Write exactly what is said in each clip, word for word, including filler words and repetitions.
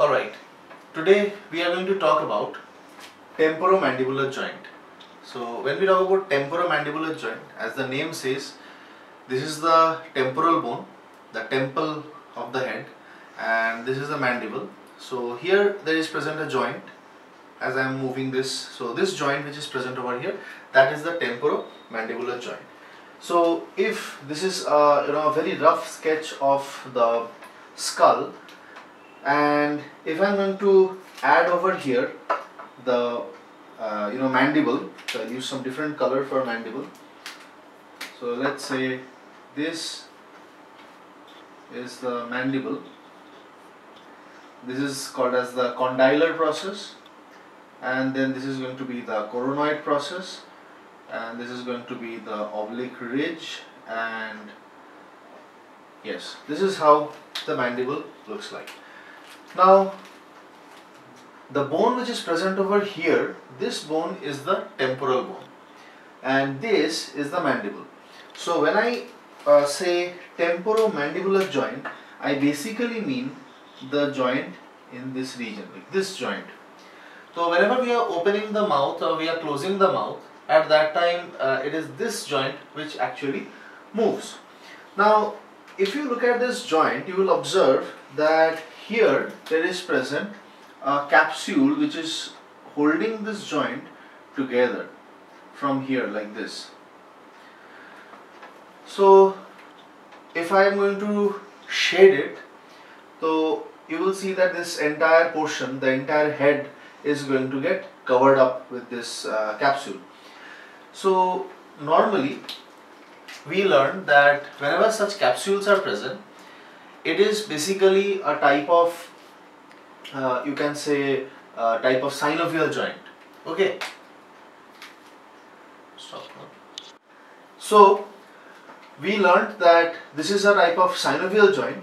Alright, today we are going to talk about temporomandibular joint. So when we talk about temporomandibular joint, as the name says, this is the temporal bone, the temple of the head, and this is the mandible. So here there is present a joint. As I am moving this, so this joint which is present over here, that is the temporomandibular joint. So if this is a, you know, a very rough sketch of the skull, and if I am going to add over here the uh, you know mandible, so I use some different color for mandible. So let's say this is the mandible. This is called as the condylar process, and then this is going to be the coronoid process, and this is going to be the oblique ridge, and yes, this is how the mandible looks like. Now the bone which is present over here, this bone is the temporal bone and this is the mandible. So when I uh, say temporomandibular joint, I basically mean the joint in this region, like this joint. So whenever we are opening the mouth or we are closing the mouth, at that time uh, it is this joint which actually moves. Now if you look at this joint, you will observe that here there is present a capsule which is holding this joint together from here like this. So if I am going to shade it, so you will see that this entire portion, the entire head, is going to get covered up with this uh, capsule. So normally we learn that whenever such capsules are present, it is basically a type of uh, you can say uh, type of synovial joint. Okay. Stop. So we learned that this is a type of synovial joint,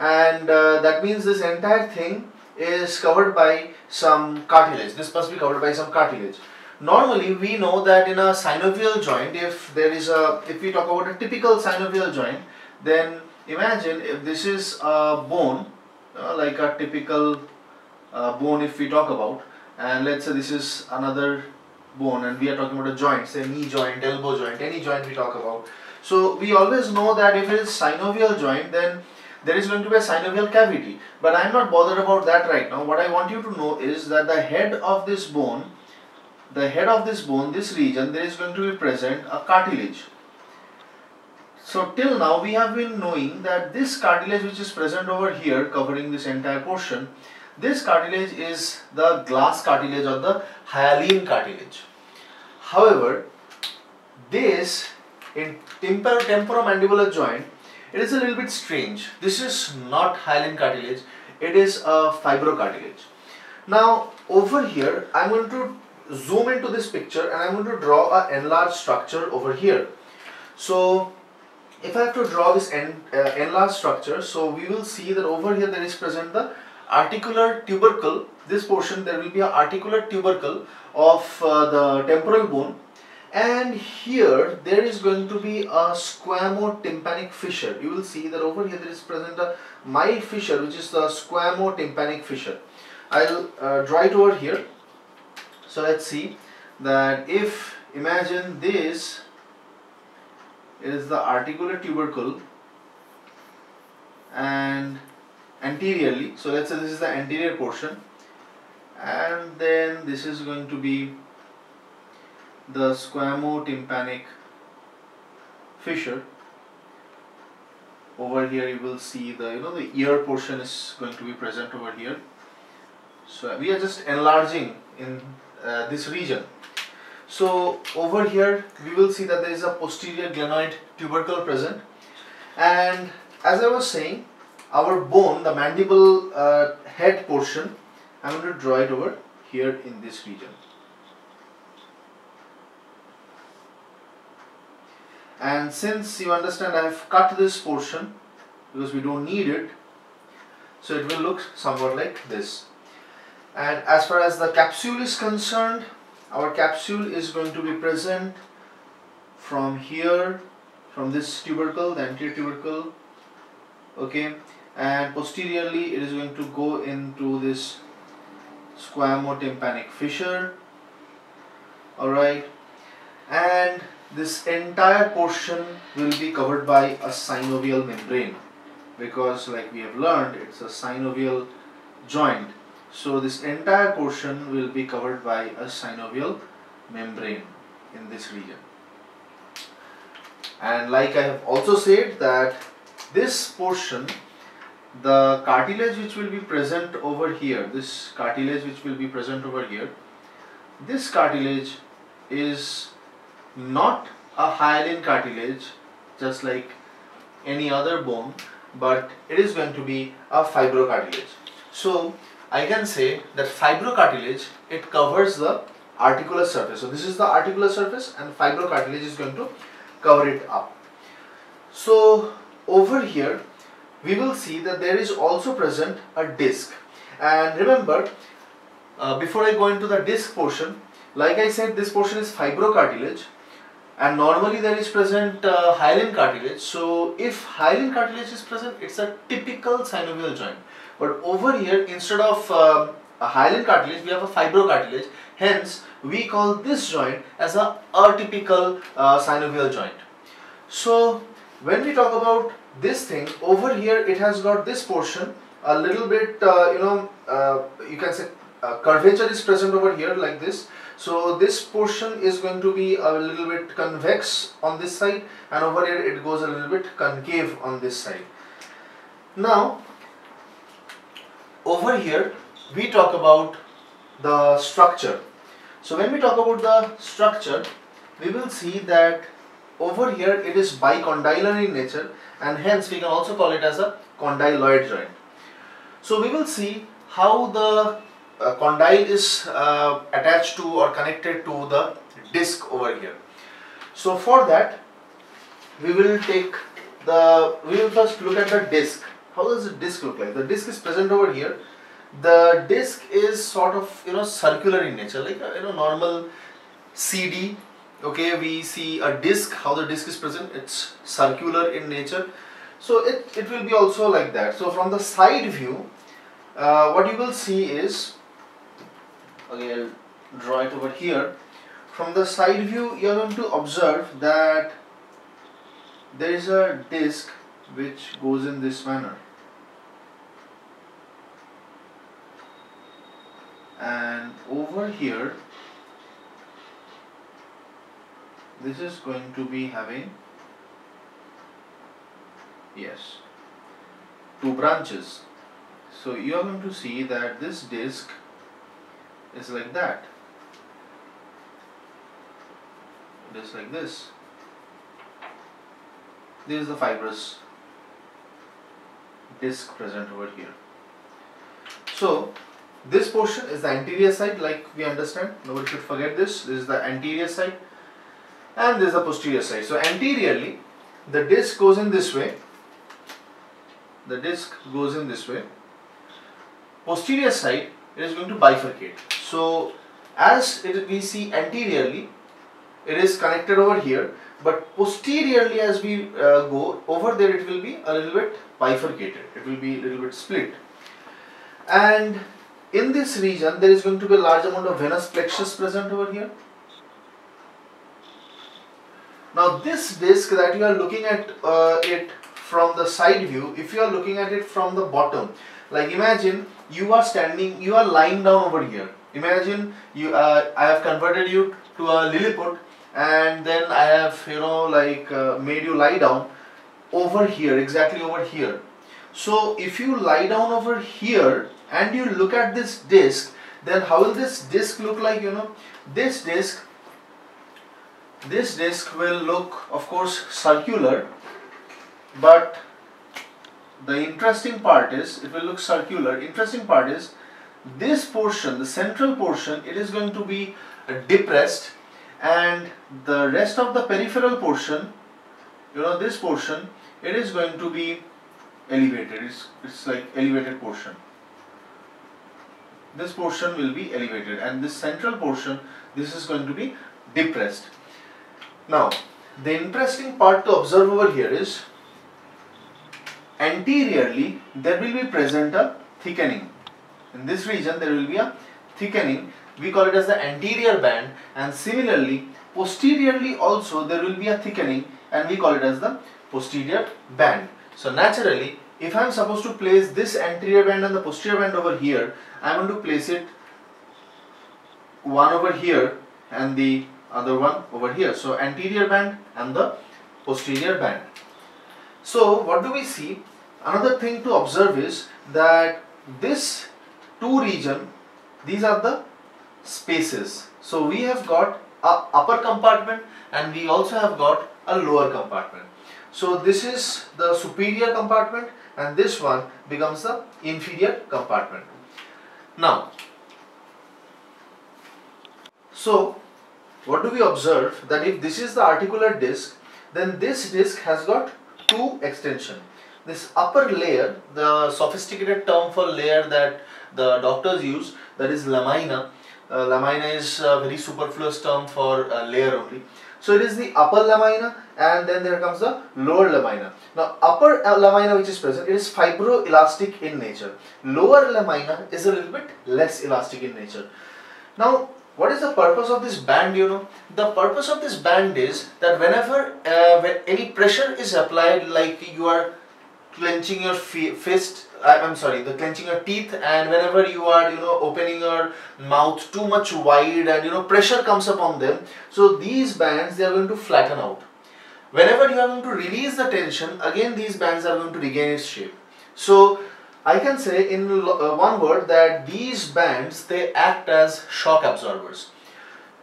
and uh, that means this entire thing is covered by some cartilage. This must be covered by some cartilage. Normally we know that in a synovial joint, if there is a, if we talk about a typical synovial joint, then imagine if this is a bone, uh, like a typical uh, bone if we talk about, and let's say this is another bone and we are talking about a joint, say knee joint, elbow joint, any joint we talk about. So we always know that if it is synovial joint, then there is going to be a synovial cavity, but I am not bothered about that right now. What I want you to know is that the head of this bone, the head of this bone, this region, there is going to be present a cartilage. So till now we have been knowing that this cartilage which is present over here covering this entire portion, this cartilage is the glass cartilage or the hyaline cartilage. However, this in temporomandibular joint, it is a little bit strange. This is not hyaline cartilage, it is a fibrocartilage. Now over here I am going to zoom into this picture and I am going to draw an enlarged structure over here. So if I have to draw this en uh, enlarged structure, so we will see that over here there is present the articular tubercle. This portion, there will be an articular tubercle of uh, the temporal bone. And here there is going to be a squamotympanic fissure. You will see that over here there is present a mild fissure, which is the squamotympanic fissure. I'll uh, draw it over here. So let's see that if, imagine this is the articular tubercle and anteriorly, so let's say this is the anterior portion, and then this is going to be the squamotympanic fissure. Over here you will see the, you know, the ear portion is going to be present over here. So we are just enlarging in uh, this region. So over here we will see that there is a posterior glenoid tubercle present, and as I was saying, our bone, the mandible uh, head portion, I'm going to draw it over here in this region. And since you understand I have cut this portion because we don't need it, so it will look somewhat like this. And as far as the capsule is concerned, our capsule is going to be present from here, from this tubercle, the anterior tubercle, okay, and posteriorly it is going to go into this is squamotympanic fissure. Alright, and this entire portion will be covered by a synovial membrane, because like we have learned, it's a synovial joint. So this entire portion will be covered by a synovial membrane in this region. And like I have also said, that this portion, the cartilage which will be present over here, this cartilage which will be present over here, this cartilage is not a hyaline cartilage just like any other bone, but it is going to be a fibrocartilage. So I can say that fibrocartilage, it covers the articular surface. So this is the articular surface and fibrocartilage is going to cover it up. So over here we will see that there is also present a disc, and remember, uh, before I go into the disc portion, like I said, this portion is fibrocartilage. And normally there is present uh, hyaline cartilage. So if hyaline cartilage is present, it's a typical synovial joint. But over here, instead of uh, a hyaline cartilage, we have a fibrocartilage. Hence, we call this joint as a atypical uh, synovial joint. So when we talk about this thing, over here it has got this portion a little bit, uh, you know, uh, you can say uh, curvature is present over here like this. So this portion is going to be a little bit convex on this side, and over here it goes a little bit concave on this side. Now over here we talk about the structure. So when we talk about the structure, we will see that over here it is bicondylar in nature, and hence we can also call it as a condyloid joint. So we will see how the Uh, condyle is uh, attached to or connected to the disc over here. So for that, we will take the, we will first look at the disc. How does the disc look like? The disc is present over here. The disc is sort of, you know, circular in nature, like a, you know, normal C D. Okay, we see a disc, how the disc is present, it's circular in nature. So it, it will be also like that. So from the side view, uh, what you will see is, okay, I'll draw it over here. From the side view, you are going to observe that there is a disc which goes in this manner, and over here this is going to be having, yes, two branches. So you are going to see that this disc is like that. It is like this. This is the fibrous disc present over here. So this portion is the anterior side, like we understand. Nobody should forget this. This is the anterior side, and this is the posterior side. So anteriorly, the disc goes in this way. The disc goes in this way. Posterior side, it is going to bifurcate. So as it, we see anteriorly, it is connected over here, but posteriorly as we uh, go over there, it will be a little bit bifurcated. It will be a little bit split. And in this region, there is going to be a large amount of venous plexus present over here. Now this disc that you are looking at uh, it from the side view, if you are looking at it from the bottom, like imagine you are standing, you are lying down over here. Imagine you, uh, I have converted you to a Lilliput, and then I have, you know, like uh, made you lie down over here, exactly over here. So if you lie down over here and you look at this disc, then how will this disc look like? You know, this disc, this disc will look, of course, circular, but the interesting part is, it will look circular. Interesting part is, this portion, the central portion, it is going to be depressed, and the rest of the peripheral portion, you know, this portion, it is going to be elevated. It's, it's like elevated portion. This portion will be elevated, and this central portion, this is going to be depressed. Now, the interesting part to observe over here is, anteriorly, there will be present a thickening. In this region there will be a thickening, we call it as the anterior band, and similarly posteriorly also there will be a thickening and we call it as the posterior band. So naturally if I am supposed to place this anterior band and the posterior band over here, I am going to place it one over here and the other one over here. So anterior band and the posterior band. So what do we see? Another thing to observe is that this two region, these are the spaces. So we have got a upper compartment and we also have got a lower compartment. So this is the superior compartment and this one becomes the inferior compartment. Now, so what do we observe? That if this is the articular disc, then this disc has got two extension. This upper layer, the sophisticated term for layer that the doctors use, that is lamina. Uh, lamina is a very superfluous term for uh, layer only. So it is the upper lamina and then there comes the lower lamina. Now upper lamina which is present, it is fibroelastic in nature. Lower lamina is a little bit less elastic in nature. Now what is the purpose of this band, you know? The purpose of this band is that whenever uh, when any pressure is applied, like you are clenching your fist, I'm sorry, the clenching your teeth, and whenever you are, you know, opening your mouth too much wide and, you know, pressure comes upon them. So these bands, they are going to flatten out. Whenever you are going to release the tension, again these bands are going to regain its shape. So I can say in one word that these bands, they act as shock absorbers.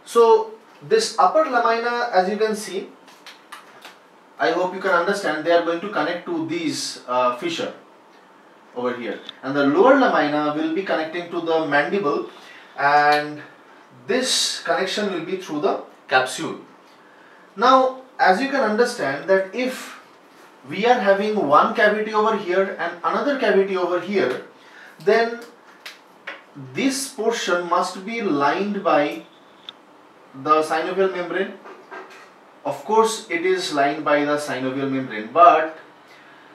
So this upper lamina, as you can see, I hope you can understand, they are going to connect to these uh, fissure over here, and the lower lamina will be connecting to the mandible, and this connection will be through the capsule. Now as you can understand that if we are having one cavity over here and another cavity over here, then this portion must be lined by the synovial membrane. Of course, it is lined by the synovial membrane, but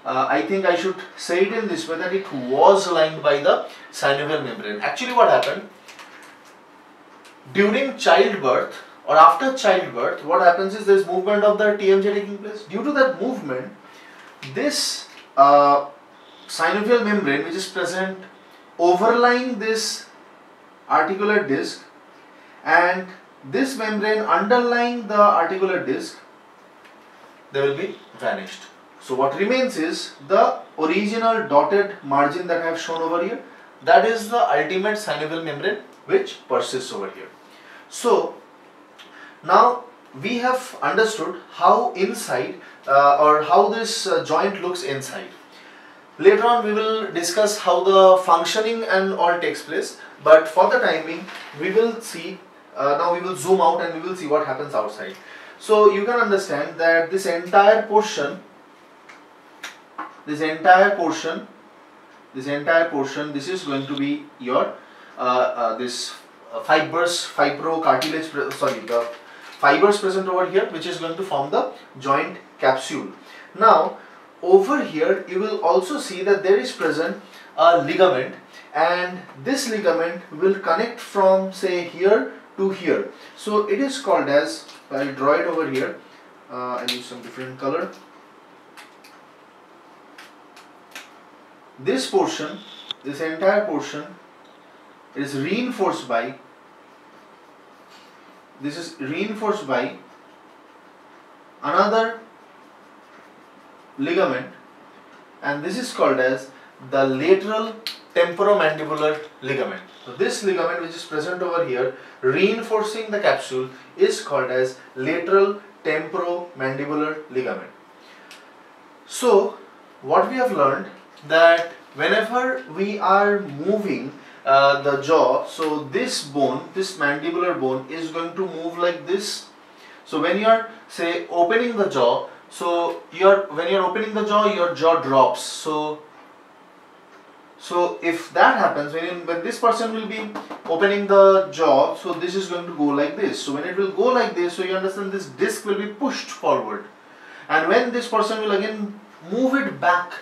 uh, I think I should say it in this way, that it was lined by the synovial membrane. Actually, what happened? During childbirth or after childbirth, what happens is there is movement of the T M J taking place. Due to that movement, this uh, synovial membrane which is present overlying this articular disc, and this membrane underlying the articular disc, they will be vanished. So what remains is the original dotted margin that I have shown over here. That is the ultimate synovial membrane which persists over here. So now we have understood how inside uh, or how this uh, joint looks inside. Later on we will discuss how the functioning and all takes place, but for the time being we will see. Uh, now we will zoom out and we will see what happens outside. So you can understand that this entire portion, this entire portion, this entire portion, this is going to be your uh, uh, this fibrous fibrocartilage, sorry, the fibers present over here, which is going to form the joint capsule. Now over here you will also see that there is present a ligament, and this ligament will connect from, say, here to here. So it is called as, I'll draw it over here, uh, I'll use some different color. This portion, this entire portion is reinforced by, this is reinforced by another ligament, and this is called as the lateral temporomandibular ligament. So this ligament which is present over here reinforcing the capsule is called as lateral temporomandibular ligament. So what we have learned, that whenever we are moving uh, the jaw, so this bone, this mandibular bone is going to move like this. So when you are, say, opening the jaw, so you're when you're opening the jaw, your jaw drops. So So if that happens, when, when this person will be opening the jaw, so this is going to go like this. So when it will go like this, so you understand this disc will be pushed forward. And when this person will again move it back,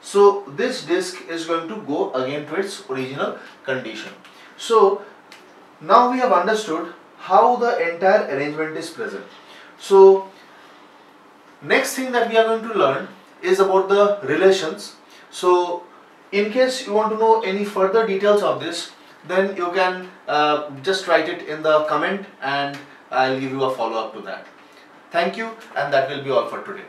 So this disc is going to go again to its original condition. So now we have understood how the entire arrangement is present. So next thing that we are going to learn is about the relations. So in case you want to know any further details of this, then you can uh, just write it in the comment and I'll give you a follow-up to that. Thank you, and that will be all for today.